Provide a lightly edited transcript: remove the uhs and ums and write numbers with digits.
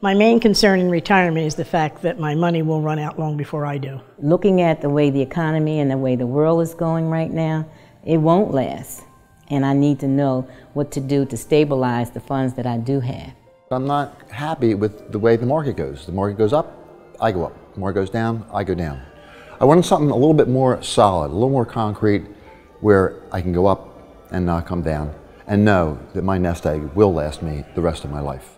My main concern in retirement is the fact that my money will run out long before I do. Looking at the way the economy and the way the world is going right now, it won't last. And I need to know what to do to stabilize the funds that I do have. I'm not happy with the way the market goes. The market goes up, I go up. The market goes down, I go down. I wanted something a little bit more solid, a little more concrete, where I can go up and not come down and know that my nest egg will last me the rest of my life.